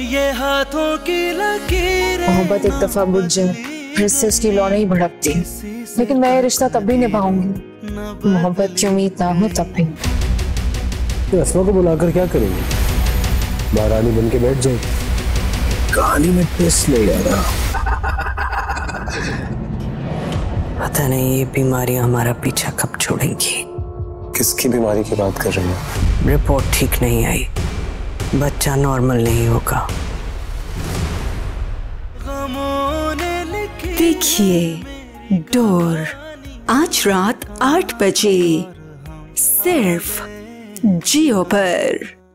ये हाथों की लकीरें। मोहब्बत एक दफा बुझ जाए फिर से उसकी लौ नहीं भड़कती, लेकिन मैं ये रिश्ता तब भी निभाऊंगी मोहब्बत की उम्मीद ना हो तब भी। तो असमा को बुलाकर क्या करेंगे? महारानी बन के बैठ जाए। कहानी में ट्विस्ट ले आया। पता नहीं ये बीमारियां हमारा पीछा कब छोड़ेंगी। किसकी बीमारी की बात कर रही है? रिपोर्ट ठीक नहीं आई, बच्चा नॉर्मल नहीं होगा। देखिए डोर आज रात 8 बजे सिर्फ जियो पर।